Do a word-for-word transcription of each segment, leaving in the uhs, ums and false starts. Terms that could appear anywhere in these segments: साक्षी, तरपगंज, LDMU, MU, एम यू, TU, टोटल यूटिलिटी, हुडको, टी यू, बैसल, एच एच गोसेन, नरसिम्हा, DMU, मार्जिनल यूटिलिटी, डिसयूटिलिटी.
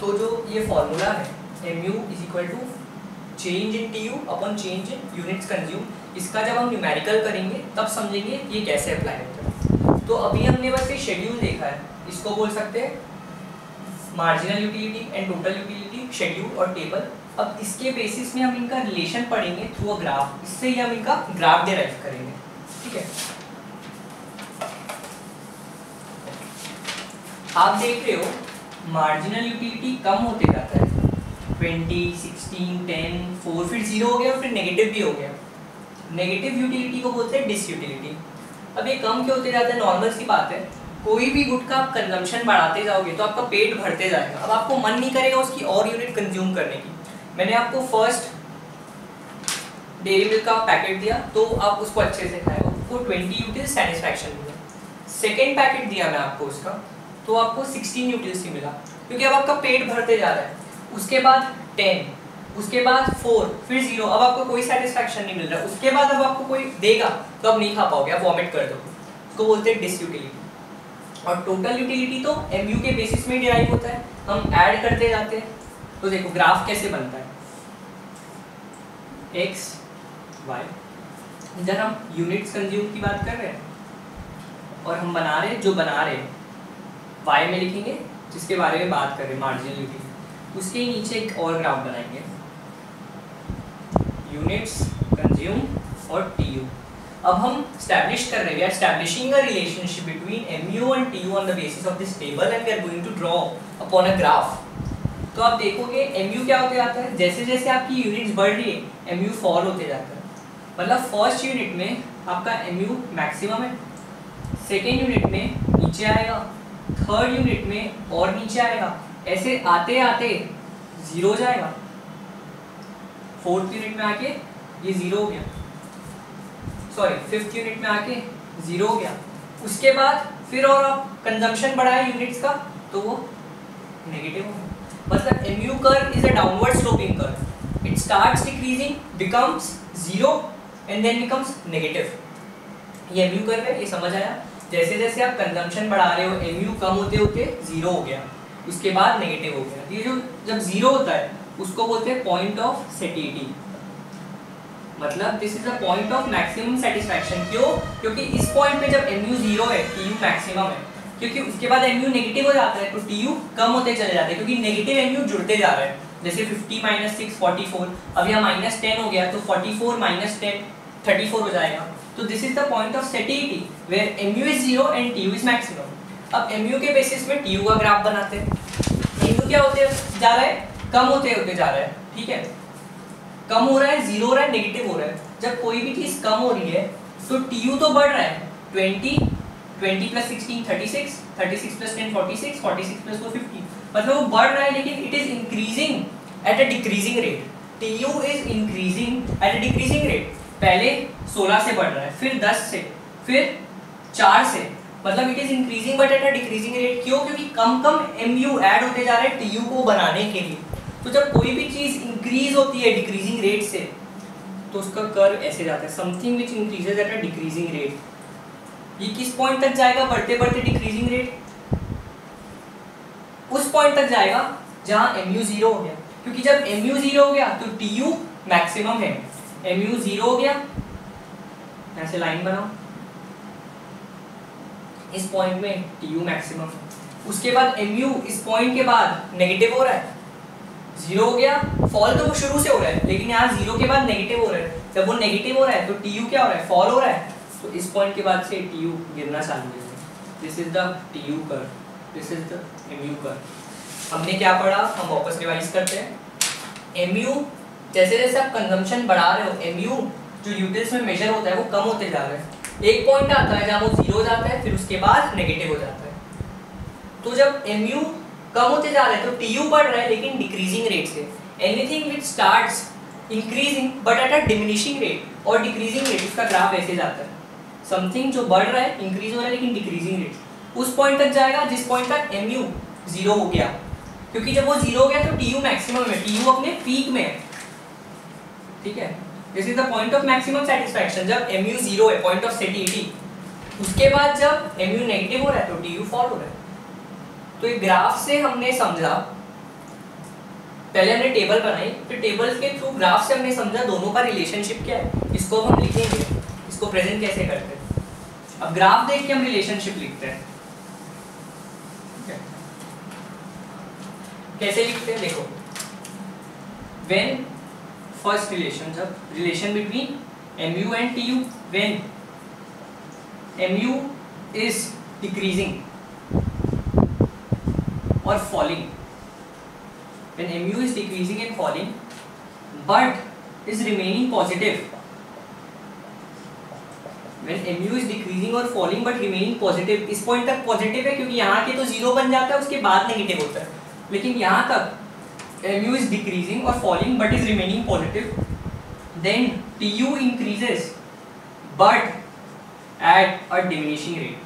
तो जो ये फॉर्मूला है एम यू is equal to change in टी यू upon change in units consume, इसका जब हम न्यूमेरिकल करेंगे तब समझेंगे ये कैसे अप्लाई होता है। तो अभी हमने बस ये शेड्यूल देखा है, इसको बोल सकते हैं मार्जिनल यूटिलिटी and टोटल यूटिलिटी schedule और टेबल। अब इसके बेसिस में हम इनका रिलेशन पढ़ेंगे थ्रू अ ग्राफ, इससे ही हम इनका ग्राफ डेराइव करेंगे। ठीक है, आप देख रहे हो मार्जिनल यूटिलिटी कम होते जाता है, बीस, सोलह, दस, चार, फिर जीरो हो गया और फिर नेगेटिव भी हो गया। नेगेटिव यूटिलिटी को बोलते हैं डिसयूटिलिटी। अब ये कम क्यों होते जाते हैं, नॉर्मल सी बात है, कोई भी गुड का आप कंजम्पशन बढ़ाते जाओगे तो आपका पेट भरते जाएगा, अब आपको मन नहीं करेगा उसकी और यूनिट कंज्यूम करने की। मैंने आपको फर्स्ट डेयरी मिल्क का पैकेट दिया तो आप उसको अच्छे से खाए, आपको बीस यूटिल सेटिस्फैक्शन मिला। सेकेंड पैकेट दिया मैं आपको उसका तो आपको सोलह यूटिल्स ही मिला, क्योंकि अब आपका पेट भरते जा रहा है। उसके बाद दस, उसके बाद चार, फिर जीरो, अब आपको कोई सेटिस्फैक्शन नहीं मिल रहा। उसके बाद अब आपको कोई देगा तो आप नहीं खा पाओगे, आप वॉमिट कर दोगे, उसको बोलते हैं डिसयूटिलिटी। और टोटल यूटिलिटी तो एम यू के बेसिस में डिराइव होता है, हम ऐड करते जाते हैं। तो देखो ग्राफ कैसे बनता है, एक्स वाई, इधर हम यूनिट्स कंज्यूम की बात कर रहे हैं और हम बना रहे हैं, जो बना रहे हैं वाई में लिखेंगे जिसके बारे में बात कर रहे हैं मार्जिनल यूटिलिटी, उसके नीचे एक और ग्राफ बनाएंगे यूनिट्स कंज्यूम और टीयू। अब हम एस्टैब्लिश कर रहे हैं, establishing a relationship between MU and TU on the basis of this table and we are going to draw upon a graph. तो आप देखोगे एमयू क्या होते जाता है, जैसे जैसे आपकी यूनिट्स बढ़ रही है एमयू फॉल होते जाता है। मतलब फर्स्ट यूनिट में आपका एमयू मैक्सिमम है, सेकेंड यूनिट में नीचे आएगा, थर्ड यूनिट में और नीचे आएगा, ऐसे आते आते जीरो जाएगा, फोर्थ यूनिट में आके ये जीरो हो गया, सॉरी फिफ्थ यूनिट में आके जीरो हो गया। उसके बाद फिर और आप कंजम्पशन बढ़ाए यूनिट्स का तो वो नेगेटिव हो। मतलब एम यू curve is a downward sloping curve, it starts decreasing, becomes zero and then becomes negative. ये एम यू कर्व है, ये समझ आया। जैसे जैसे आप कंजम्पशन बढ़ा रहे हो एम यू कम होते होते जीरो हो गया, उसके बाद नेगेटिव हो गया। ये जो जब जीरो होता है उसको बोलते हैं पॉइंट ऑफ सैटिस्फैक्शन, मतलब this is a point of maximum satisfaction. क्यों? क्योंकि इस पॉइंट पे जब एमयू जीरो है टीयू मैक्सिमम है, क्योंकि उसके बाद एमयू नेगेटिव हो जाता है तो टीयू कम होते चले जाते हैं, क्योंकि नेगेटिव एमयू जुड़ते जा रहे हैं। जैसे पचास माइनस छह, चौवालीस, अब यहाँ माइनस टेन हो गया तो चौवालीस माइनस टेन, चौंतीस हो जाएगा। तो this is the point of satisfaction where MU is zero and TU is maximum. अब एमयू के बेसिस में टीयू का ग्राफ बनाते हैं। एमयू क्या होते जा रहा है, कम होते होते जा रहा है, ठीक है, कम हो रहा है, जीरो हो रहा है, नेगेटिव हो रहा है। जब कोई भी चीज कम हो रही है तो टीयू तो बढ़ रहा है, बीस, बीस प्लस सोलह, छत्तीस, छत्तीस प्लस दस, छियालीस, छियालीस प्लस चार, छियालीस प्लस दो, पचास। मतलब वो बढ़ रहा है लेकिन it is increasing at a decreasing rate. TU is increasing at a decreasing rate, पहले सोलह से बढ़ रहा है, फिर दस से, फिर चार से, मतलब it is increasing but at a decreasing rate. क्यों? क्योंकि कम कम एम यू एड होते जा रहे हैं टी यू को बनाने के लिए। तो जब कोई भी चीज़ इंक्रीज होती है डिक्रीजिंग रेट से तो उसका कर्व ऐसे जाता है, something which increases at a decreasing rate. ये किस पॉइंट तक जाएगा, बढ़ते बढ़ते डिक्रीजिंग रेट उस पॉइंट तक जाएगा जहाँ एम यू जीरो हो गया, क्योंकि जब एम यू जीरो हो गया तो टी यू मैक्सिमम है। एम यू जीरो हो गया, ऐसे लाइन बनाओ, इस पॉइंट में टीयू मैक्सिमम, उसके बाद एमयू इस पॉइंट के बाद नेगेटिव हो रहा है, जीरो हो गया, फॉल तो वो शुरू से हो रहा है लेकिन यहाँ जीरो के बाद नेगेटिव हो रहा है। जब वो नेगेटिव हो रहा है तो टीयू क्या हो रहा है, फॉल हो रहा है, तो इस पॉइंट के बाद से टीयू गिरना चालू हो गया। This is the TU curve, this is the MU curve. हमने क्या पढ़ा, हम वापस रिवाइज करते हैं। एमयू जैसे जैसे आप कंजम्पशन बढ़ा रहे हो एमयू जो यूटिल्स में मेजर होता है वो कम होते जा रहे हैं। एक पॉइंट आता है जहाँ वो जीरो हो जाता है, फिर उसके बाद नेगेटिव हो जाता है। तो जब एम यू कम होते जा रहे हैं तो टी यू बढ़ रहा है लेकिन डिक्रीजिंग रेट से। Anything which starts increasing but at a diminishing rate और डिक्रीजिंग रेट, उसका ग्राफ ऐसे जाता है, समथिंग जो बढ़ रहा है इंक्रीज हो रहा है लेकिन डिक्रीजिंग रेट उस पॉइंट तक जाएगा जिस पॉइंट तक एम यू जीरो हो गया, क्योंकि जब वो जीरो हो गया तो टी यू मैक्सिमम है, टी यू अपने पीक में है, ठीक है। This is the point of maximum satisfaction जब एम यू जीरो है, पॉइंट ऑफ सैटिस्फैक्शन। उसके बाद जब एम यू नेगेटिव हो रहा है तो टी यू फॉल हो रहा है। तो ये ग्राफ से हमने समझा पहले हमने टेबल बनाई, फिर टेबल्स के थ्रू ग्राफ से हमने समझा दोनों का रिलेशनशिप क्या है। इसको हम लिखेंगे, इसको प्रेजेंट कैसे करते हैं। अब ग्राफ देख के हम रिलेशनशिप लिखते हैं। कैसे लिखते हैं देखो, व्हेन फर्स्ट रिलेशन, जब relation between M U and T U, when M U is decreasing और falling, when M U is decreasing and falling but is remaining positive, when M U is decreasing or falling but remaining positive, इस point तक positive है क्योंकि यहाँ के तो zero बन जाता है, उसके बाद नेगेटिव होता है, लेकिन यहाँ तक M U is decreasing or falling but is remaining positive, then T U increases but at a diminishing rate.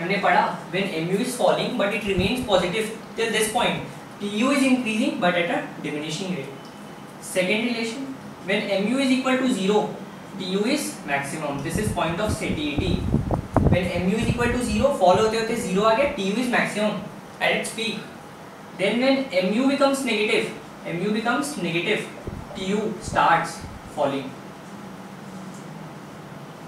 हमने पढ़ा when M U is falling but it remains positive till this point, T U is increasing but at a diminishing rate. Second relation, when M U is equal to zero, T U is maximum. This is point of satiety. When M U is equal to zero, fall होते होते zero आ गया, T U is maximum at its peak. Then when M U becomes negative, M U becomes negative, T U starts falling.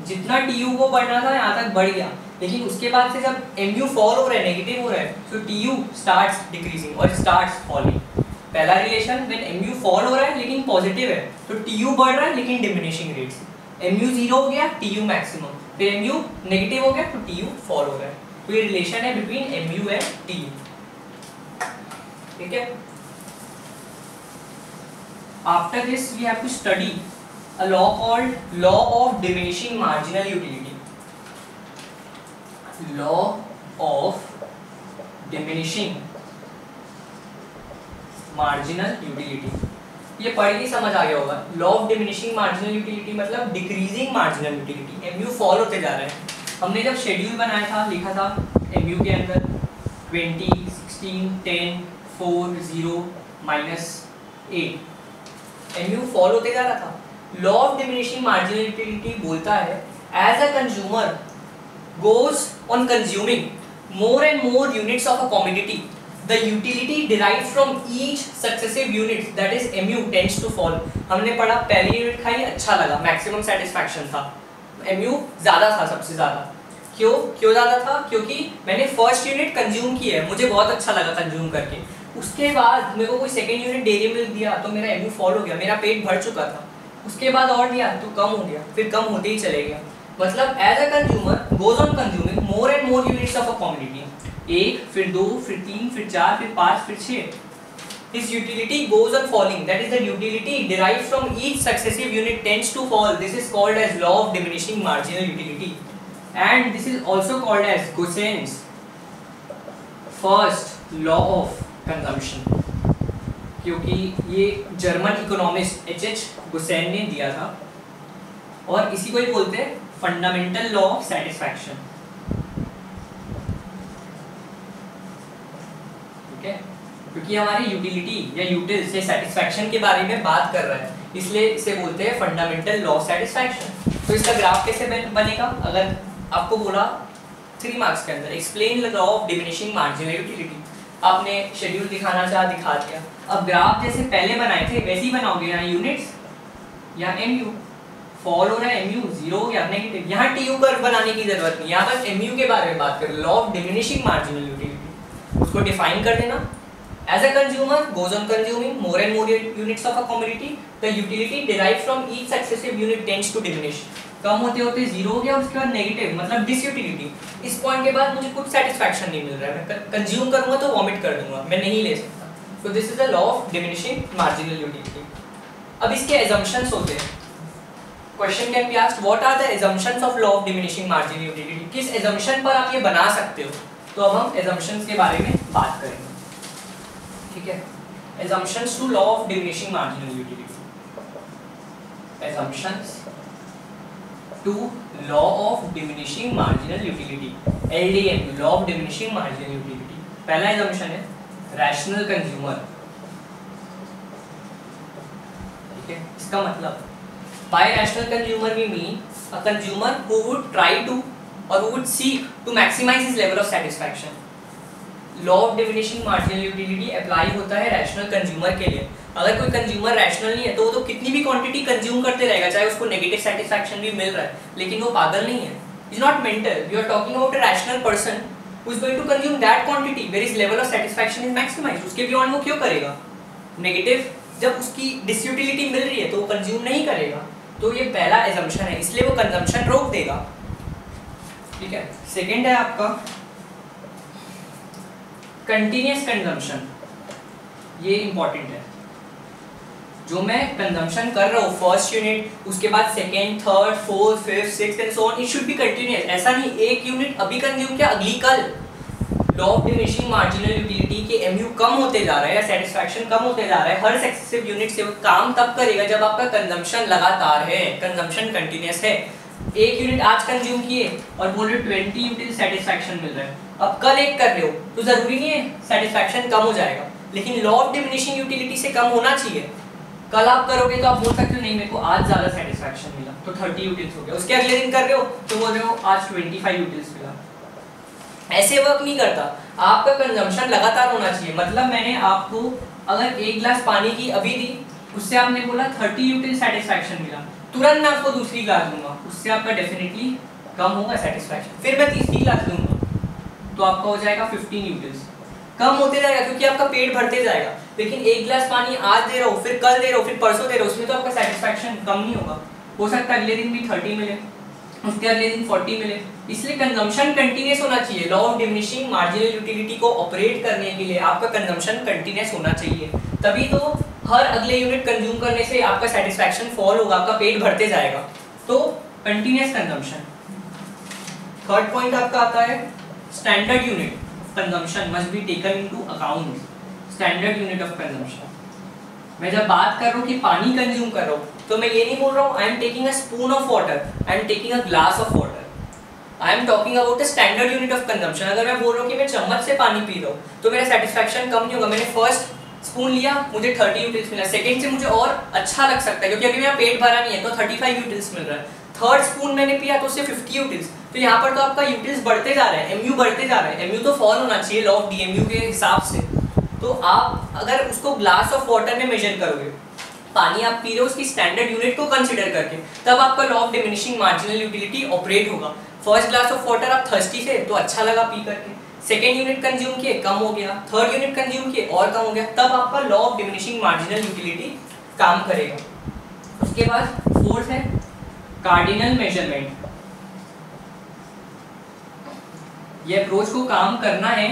जितना T U को बढ़ना था यहाँ तक बढ़ गया, लेकिन उसके बाद से जब M U फॉल हो रहा है, नेगेटिव हो रहा है, तो T U स्टार्ट्स डिक्रीजिंग और स्टार्ट्स फॉलिंग। पहला relation when M U fall हो रहा है लेकिन पॉजिटिव है, तो T U बढ़ रहा है लेकिन डिमिनिशिंग रेट से। M U जीरो हो गया, T U मैक्सिमम, फिर M U नेगेटिव हो गया तो T U फॉल हो रहा है। तो ये रिलेशन है between M U and T U, ठीक है। After this we have to study a law called law of diminishing मार्जिनल यूटिलिटी, law of diminishing marginal utility। ये पढ़ के समझ आ गया होगा। Law of diminishing मार्जिनल यूटिलिटी मतलब decreasing मार्जिनल यूटिलिटी। M U fall होते जा रहे हैं। हमने जब शेड्यूल बनाया था लिखा था M U के अंदर twenty, sixteen, ten, four, zero, minus eight, M U fall होते जा रहा था। Law of diminishing मार्जिनल यूटिलिटी बोलता है as a consumer goes on consuming more and more units of a commodity, the utility derived from each successive unit, that is M U, tends to fall। हमने पढ़ा पहली unit खाई, अच्छा लगा, maximum satisfaction था, M U ज़्यादा था सबसे ज़्यादा। क्यों क्यों ज़्यादा था? क्योंकि मैंने फर्स्ट यूनिट कंज्यूम की है, मुझे बहुत अच्छा लगा कंज्यूम करके। उसके बाद मेरे को कोई सेकेंड यूनिट डेली मिल्क दिया तो मेरा M U फॉल हो गया, मेरा पेट भर चुका था। उसके बाद और दिया तो कम हो गया, फिर कम होते ही चले गया। मतलब as a consumer goes on consuming more and more units of a commodity, एक, फिर दो, फिर तीन, फिर चार, फिर पाँच, फिर छः। This utility goes on falling, that is the utility derived from each successive unit tends to fall. This is called as law of diminishing मार्जिनल यूटिलिटी and this is also called as Gossen's first law of consumption, क्योंकि ये German economist एच एच गोसेन ने दिया था। और इसी को ही बोलते हैं फंडामेंटल लॉ ऑफ सेटिस्फैक्शन, ठीक है, क्योंकि हमारी यूटिलिटी या यूटिल से सेटिस्फैक्शन के बारे में बात कर रहा है, इसलिए इसे बोलते हैं फंडामेंटल लॉ ऑफ सेटिस्फैक्शन। तो इसका ग्राफ कैसे बनेगा? अगर आपको बोला थ्री मार्क्स के अंदर explain law of diminishing मार्जिनल यूटिलिटी, आपने शेड्यूल दिखाना चाहा, दिखा दिया। अब ग्राफ जैसे पहले बनाए थे वैसे ही बनाओगे। यहाँ यूनिट्स, यहाँ M U फॉल हो रहा है, M U जीरो हो गया, नेगेटिव। यहाँ T U कर्व बनाने की जरूरत नहीं, यहाँ बस M U के बारे में बात कर। Law of diminishing मार्जिनल यूटिलिटी, उसको डिफाइन कर देना। As a consumer goes on consuming more and more units of a commodity, the utility derived from each successive unit tends to diminish. कम होते होते जीरो हो गया, उसके बाद नेगेटिव, मतलब डिसयूटिलिटी। इस पॉइंट के बाद मुझे कुछ सेटिस्फैक्शन नहीं मिल रहा है, मैं कंज्यूम करूँगा तो वॉमिट कर दूंगा, मैं नहीं ले सकता। तो this is the law of diminishing मार्जिनल यूटिलिटी। अब इसके एजम्पशंस होते हैं। Question can be asked, what are the assumptions of law of diminishing मार्जिनल यूटिलिटी? किस एजम्पशन पर आप ये बना सकते हो? तो अब हम एजम्पशंस के बारे में बात करेंगे, ठीक है। Assumptions to law of diminishing मार्जिनल यूटिलिटी, assumptions to law of diminishing मार्जिनल यूटिलिटी, L D M U, law of diminishing मार्जिनल यूटिलिटी। पहला एजम्पशन है रैशनल कंज्यूमर, ठीक है। इसका मतलब By rational consumer we mean a consumer who would try to or who would seek to maximize his level of satisfaction। Law of diminishing मार्जिनल यूटिलिटी apply होता है rational consumer के लिए। अगर कोई कंज्यूमर रैशनल नहीं है तो वो तो कितनी भी क्वांटिटी कंज्यूम करते रहेगा, चाहे उसको नेगेटिव सेटिस्फैक्शन भी मिल रहा है, लेकिन वो पागल नहीं है, is not mental. We are talking about a rational person who is going to consume that quantity where is level of satisfaction is maximized. उसके बियॉन्ड वो क्यों करेगा? नेगेटिव जब उसकी डिसयूटिलिटी मिल रही है तो वो कंज्यूम नहीं करेगा। तो ये पहला एजम्पशन है, इसलिए वो कंजम्पशन रोक देगा। ठीक है, सेकेंड है आपका कंटिन्यूस कंजम्पशन, ये इंपॉर्टेंट है। जो मैं कंजम्पशन कर रहा हूँ फर्स्ट यूनिट, उसके बाद second, third, fourth, fifth, sixth and so on, it should be continuous. ऐसा नहीं एक यूनिट अभी कंज्यूम किया अगली कल। Law of diminishing मार्जिनल यूटिलिटी के एमयू कम होते जा रहा है या सेटिस्फैक्शन कम होते जा रहा है। हर सक्सेसिव यूनिट से काम तब करेगा जब आपका कंजम्पशन लगातार है, कंजम्पशन कंटिन्यूस है। एक यूनिट आज कंज्यूम किए और बोल रहे ट्वेंटी यूनिट सेटिस्फैक्शन मिल रहा है, अब कल एक कर रहे हो तो जरूरी नहीं है सेटिस्फैक्शन कम हो जाएगा, लेकिन लॉ ऑफ डिमिनिशिंग यूटिलिटी से कम होना चाहिए। कल आप करोगे तो आप बोल सकते हो नहीं मेरे को आज ज़्यादा सेटिस्फैक्शन मिला तो थर्टी यूटिल्स हो गया, उसके अगले दिन कर रहे हो तो बोल रहे हो आज ट्वेंटी फाइव यूटिल्स मिला। ऐसे वर्क नहीं करता, आपका कंजम्पशन लगातार होना चाहिए। मतलब मैंने आपको अगर एक गिलास पानी की अभी दी, उससे आपने बोला थर्टी यूटिल सेटिस्फैक्शन मिला, तुरंत मैं आपको दूसरी गिलास दूंगा, उससे आपका डेफिनेटली कम होगा सेटिस्फैक्शन। फिर मैं तीसरी गिलास दूंगा तो आपका हो जाएगा फिफ्टीन यूटिल्स, कम होते जाएगा क्योंकि आपका पेट भरते जाएगा। लेकिन एक गिलास पानी आज दे रहा हो, फिर कल दे रहा हो, फिर परसों दे रहा हो, उसमें तो आपका सेटिस्फैक्शन कम नहीं होगा। हो सकता है अगले दिन भी थर्टी मिले, उसके अगले दिन फोर्टी मिले। इसलिए कंजम्पशन कंटिन्यूस होना चाहिए। Law of diminishing मार्जिनल यूटिलिटी को ऑपरेट करने के लिए आपका कंजम्पशन कंटिन्यूस होना चाहिए, तभी तो हर अगले यूनिट कंज्यूम करने से आपका सेटिस्फैक्शन फॉल होगा, आपका पेट भरते जाएगा। तो कंटिन्यूस कंजम्पशन। थर्ड पॉइंट आपका आता है standard unit consumption must be taken into account. Standard unit of consumption, मैं जब बात कर रहा हूँ कि पानी कंज्यूम कर रहा हूँ तो मैं ये नहीं बोल रहा हूँ I am taking a spoon of water, I am taking a glass of water. I am talking about a standard unit of consumption. अगर मैं बोल रहा हूँ कि मैं चम्मच से पानी पी रहा हूँ तो मेरा सेटिस्फैक्शन कम नहीं होगा। मैंने फर्स्ट स्पून लिया, मुझे थर्टी यूटिल्स मिला, सेकंड से मुझे और अच्छा लग सकता है क्योंकि अभी मेरा पेट भरा नहीं है तो थर्टी फाइव यूटिल्स मिल रहा है। थर्ड स्पून मैंने पिया तो उससे फिफ्टी यूटिल्स। तो यहाँ पर तो आपका यूटिल्स बढ़ते जा रहे हैं, एमयू बढ़ते जा रहे हैं। एमयू तो फॉल होना चाहिए लॉ ऑफ डीएमयू के हिसाब से। तो आप अगर उसको ग्लास ऑफ वाटर में मेजर करोगे, पानी आप पी रहे हो उसकी स्टैंडर्ड यूनिट को कंसिडर करके, तब आपका law of diminishing मार्जिनल यूटिलिटी operate होगा। फर्स्ट ग्लास ऑफ वाटर आप थर्स्टी थे तो अच्छा लगा पी करके, सेकेंड यूनिट कंज्यूम किए कम हो गया, थर्ड यूनिट कंज्यूम किए और कम हो गया, तब आपका law of diminishing मार्जिनल यूटिलिटी काम करेगा। उसके बाद फोर्थ है कार्डिनल मेजरमेंट। ये अप्रोच को काम करना है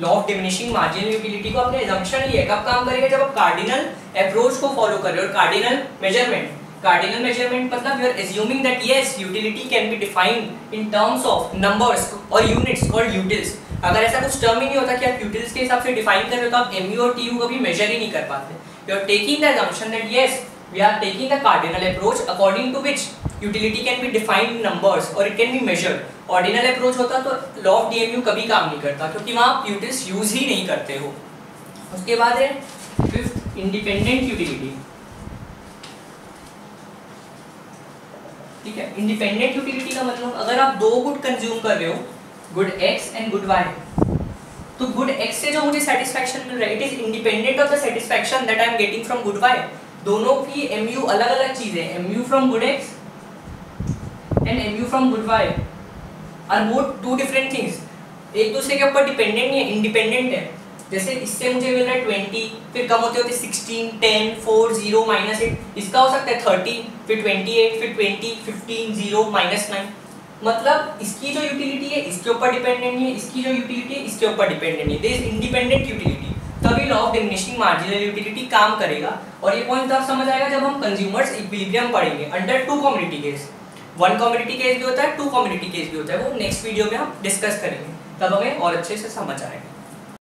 law of diminishing मार्जिनल यूटिलिटी को। आपने एजम्पशन लिया, कब काम करेगा? जब आप कार्डिनल अप्रोच को फॉलो कर रहे हो। और कार्डिनल मेजरमेंट, कार्डिनल मेजरमेंट मतलब you are assuming that yes utility can be defined in terms of numbers और यूनिट्स कॉल्ड यूटिल्स। अगर ऐसा कुछ टर्म ही नहीं होता कि आप यूटिल्स के हिसाब से डिफाइन कर रहे हो तो आप एमयू और टीयू को भी मेजर ही नहीं कर पाते। You are taking the assumption that yes we are taking a cardinal approach according to which utility can be defined in numbers or it can be measured. Ordinal approach होता तो law of DMU कभी काम नहीं करता क्योंकि वहाँ आप utils use ही नहीं करते हो। उसके बाद है फिफ्थ इंडिपेंडेंट यूटिलिटी। ठीक है, इंडिपेंडेंट यूटिलिटी का मतलब अगर आप दो गुड कंज्यूम कर रहे हो, good X and good Y, तो गुड एक्स से जो मुझे सेटिस्फैक्शन मिल रहा है it is independent of the satisfaction that I am getting from good Y. दोनों की एमयू अलग अलग चीज है। MU from good X and MU from good Y are both two different things, एक दूसरे के ऊपर डिपेंडेंट नहीं है, इंडिपेंडेंट है। जैसे इससे मुझे मिल रहा है ट्वेंटी, फिर कम होते होते sixteen, ten, four, zero, minus eight, इसका हो सकता है थर्टी, फिर ट्वेंटी एट, फिर twenty, fifteen, zero, minus nine. मतलब इसकी जो यूटिलिटी है इसके ऊपर डिपेंडेंट नहीं है, इसकी जो यूटिलिटी है इसके ऊपर डिपेंडेंट नहीं है। दिस इंडिपेंडेंट यूटिलिटी, तभी law of diminishing मार्जिनल यूटिलिटी काम करेगा। और ये पॉइंट तब समझ आएगा जब हम कंज्यूमर्स इक्विलिब्रियम पढ़ेंगे under two commodity case. One commodity case भी होता है, टू कॉमोडिटी केस भी होता है, वो नेक्स्ट वीडियो में हम डिस्कस करेंगे, तब हमें और अच्छे से समझ आएगा।